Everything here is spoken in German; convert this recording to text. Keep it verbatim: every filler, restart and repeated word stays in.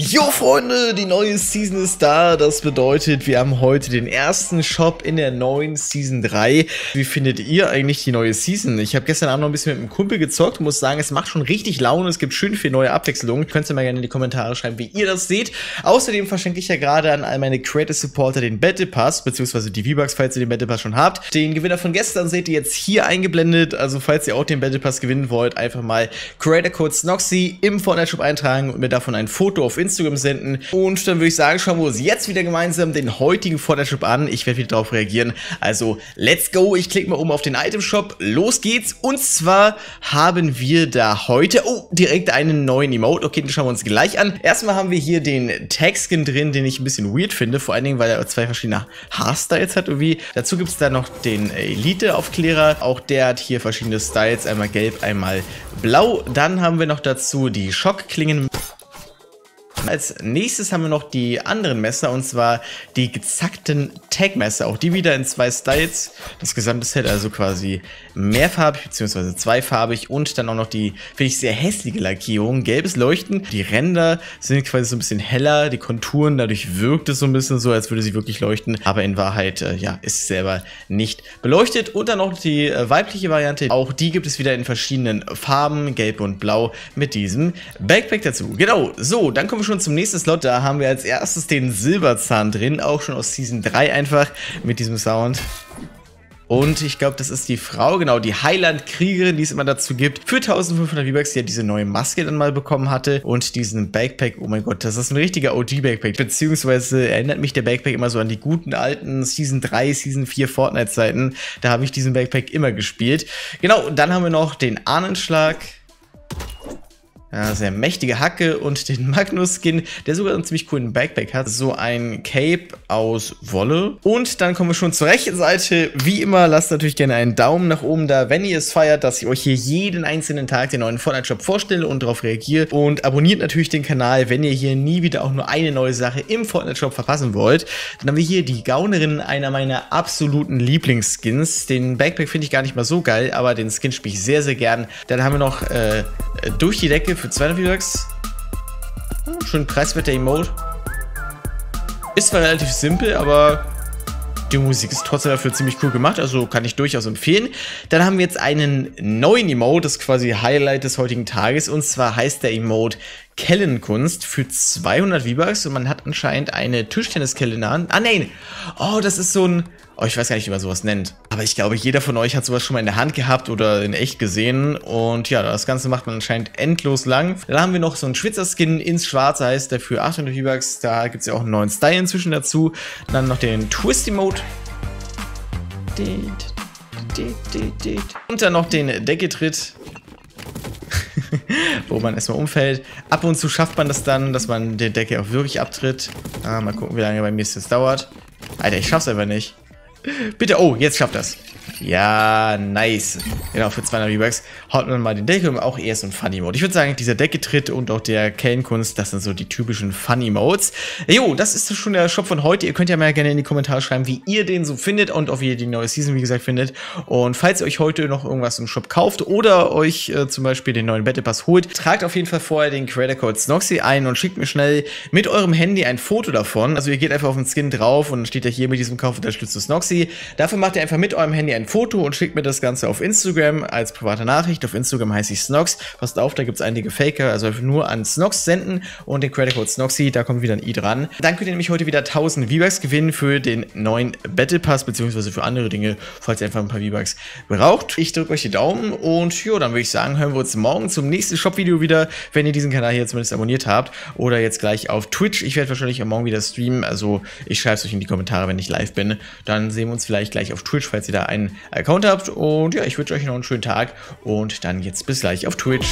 Jo Freunde, die neue Season ist da, das bedeutet, wir haben heute den ersten Shop in der neuen Season drei. Wie findet ihr eigentlich die neue Season? Ich habe gestern Abend noch ein bisschen mit einem Kumpel gezockt, muss sagen, es macht schon richtig Laune, es gibt schön viel neue Abwechslung. Könnt ihr mal gerne in die Kommentare schreiben, wie ihr das seht. Außerdem verschenke ich ja gerade an all meine Creator Supporter den Battle Pass, beziehungsweise die V-Bucks, falls ihr den Battle Pass schon habt. Den Gewinner von gestern seht ihr jetzt hier eingeblendet, also falls ihr auch den Battle Pass gewinnen wollt, einfach mal Creator Code Snoxhi im Fortnite Shop eintragen und mir davon ein Foto auf Instagram senden. Und dann würde ich sagen, schauen wir uns jetzt wieder gemeinsam den heutigen Fortnite Shop an. Ich werde wieder darauf reagieren. Also, let's go. Ich klicke mal oben auf den Item Shop. Los geht's. Und zwar haben wir da heute, oh, direkt einen neuen Emote. Okay, den schauen wir uns gleich an. Erstmal haben wir hier den Tag-Skin drin, den ich ein bisschen weird finde. Vor allen Dingen, weil er zwei verschiedene Haarstyles hat irgendwie. Dazu gibt es da noch den Elite-Aufklärer. Auch der hat hier verschiedene Styles. Einmal gelb, einmal blau. Dann haben wir noch dazu die Schockklingen. Als nächstes haben wir noch die anderen Messer, und zwar die gezackten Tag-Messer. Auch die wieder in zwei Styles. Das gesamte Set also quasi mehrfarbig bzw. zweifarbig. Und dann auch noch die, finde ich, sehr hässliche Lackierung. Gelbes Leuchten. Die Ränder sind quasi so ein bisschen heller. Die Konturen, dadurch wirkt es so ein bisschen so, als würde sie wirklich leuchten. Aber in Wahrheit, äh, ja, ist es selber nicht beleuchtet. Und dann noch die äh, weibliche Variante. Auch die gibt es wieder in verschiedenen Farben. Gelb und Blau mit diesem Backpack dazu. Genau, so, dann kommen wir schon zum nächsten Slot. Da haben wir als erstes den Silberzahn drin, auch schon aus Season drei einfach mit diesem Sound. Und ich glaube, das ist die Frau, genau, die Highland-Kriegerin, die es immer dazu gibt. Für eintausendfünfhundert V-Bucks, die ja diese neue Maske dann mal bekommen hatte. Und diesen Backpack, oh mein Gott, das ist ein richtiger O G-Backpack. Beziehungsweise erinnert mich der Backpack immer so an die guten alten Season drei, Season vier Fortnite-Zeiten. Da habe ich diesen Backpack immer gespielt. Genau, und dann haben wir noch den Ahnenschlag. Ja, sehr mächtige Hacke und den Magnus-Skin, der sogar einen ziemlich coolen Backpack hat. So ein Cape aus Wolle. Und dann kommen wir schon zur rechten Seite. Wie immer, lasst natürlich gerne einen Daumen nach oben da, wenn ihr es feiert, dass ich euch hier jeden einzelnen Tag den neuen Fortnite-Shop vorstelle und darauf reagiere. Und abonniert natürlich den Kanal, wenn ihr hier nie wieder auch nur eine neue Sache im Fortnite-Shop verpassen wollt. Dann haben wir hier die Gaunerin, einer meiner absoluten Lieblingsskins. Den Backpack finde ich gar nicht mal so geil, aber den Skin spiele ich sehr, sehr gern. Dann haben wir noch äh, durch die Decke für zweihundert V-Bucks. Schön preiswerter Emote. Ist zwar relativ simpel, aber die Musik ist trotzdem dafür ziemlich cool gemacht, also kann ich durchaus empfehlen. Dann haben wir jetzt einen neuen Emote, das ist quasi Highlight des heutigen Tages, und zwar heißt der Emote Kellenkunst für zweihundert V-Bucks und man hat anscheinend eine Tischtenniskelle in der Hand. Ah nein, oh, das ist so ein, oh, ich weiß gar nicht, wie man sowas nennt. Aber ich glaube, jeder von euch hat sowas schon mal in der Hand gehabt oder in echt gesehen. Und ja, das Ganze macht man anscheinend endlos lang. Dann haben wir noch so einen Schwitzer-Skin ins Schwarze, heißt der für achthundert V-Bucks. Da gibt es ja auch einen neuen Style inzwischen dazu. Dann noch den Twisty-Mode. Und dann noch den Decketritt. Wo man erstmal umfällt. Ab und zu schafft man das dann, dass man der Decke auch wirklich abtritt. Ah, mal gucken, wie lange bei mir es jetzt dauert. Alter, ich schaff's einfach nicht. Bitte, oh, jetzt schafft das. Ja, nice. Genau, für zweihundert V-Bucks haut man mal den Deckel und auch eher so ein Funny-Mode. Ich würde sagen, dieser Decketritt und auch der Kellenkunst, das sind so die typischen Funny-Modes. Jo, das ist schon der Shop von heute. Ihr könnt ja mal gerne in die Kommentare schreiben, wie ihr den so findet und ob ihr die neue Season, wie gesagt, findet. Und falls ihr euch heute noch irgendwas im Shop kauft oder euch äh, zum Beispiel den neuen Battle Pass holt, tragt auf jeden Fall vorher den Creator Code Snoxhi ein und schickt mir schnell mit eurem Handy ein Foto davon. Also ihr geht einfach auf den Skin drauf und dann steht ja hier, mit diesem Kauf unterstützt du Snoxhi. Dafür macht ihr einfach mit eurem Handy ein Foto und schickt mir das Ganze auf Instagram als private Nachricht. Auf Instagram heiße ich Snox. Passt auf, da gibt es einige Faker, also nur an Snox senden und den Credit Code Snoxhi, da kommt wieder ein I dran. Dann könnt ihr nämlich heute wieder eintausend V-Bucks gewinnen für den neuen Battle Pass, beziehungsweise für andere Dinge, falls ihr einfach ein paar V-Bucks braucht. Ich drücke euch die Daumen und jo, dann würde ich sagen, hören wir uns morgen zum nächsten Shop-Video wieder, wenn ihr diesen Kanal hier zumindest abonniert habt oder jetzt gleich auf Twitch. Ich werde wahrscheinlich morgen wieder streamen, also ich schreibe es euch in die Kommentare, wenn ich live bin. Dann sehen wir uns vielleicht gleich auf Twitch, falls ihr da einen Account habt, und ja, ich wünsche euch noch einen schönen Tag und dann jetzt bis gleich auf Twitch.